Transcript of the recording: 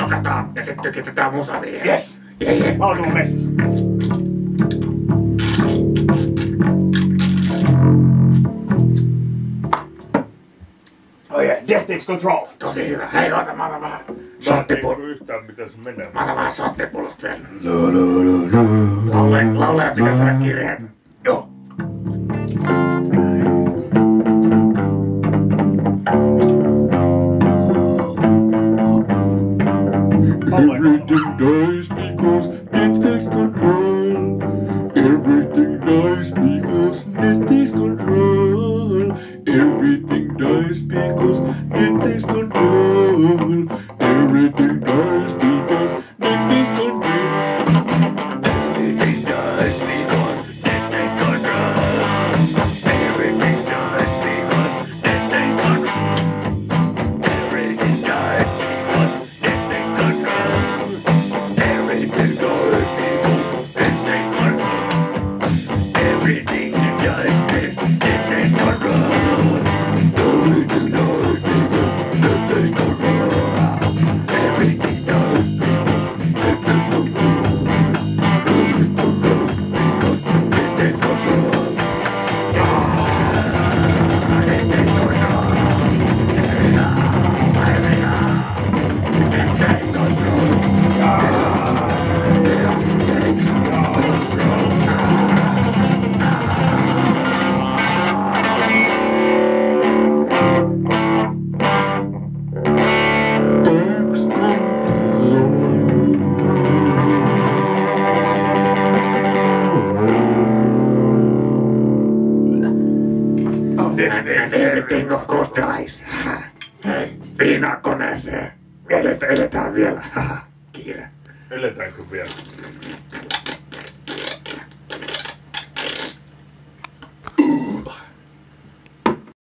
Dokataan ja sitten ketetään musaa vielä. Yes. Oltu messissä. Oh yeah, death takes control. Tosi hyvä. Hei, noita mä otan vähän sottipullosta. Mä en yhtään miten se menee. Mä otan vähän sottipullosta vielä. Lauleja pitää saada kirjeet. Joo. Everything dies because it takes control. Everything dies because it takes control. Everything dies because it takes control. Everything dies because it takes control. Everything dies because it takes control. Everything dies because it takes control. Everything dies because everything of course dies. Hei, viinaa koneeseen. Eletään vielä. Kiire. Eletäänkö vielä?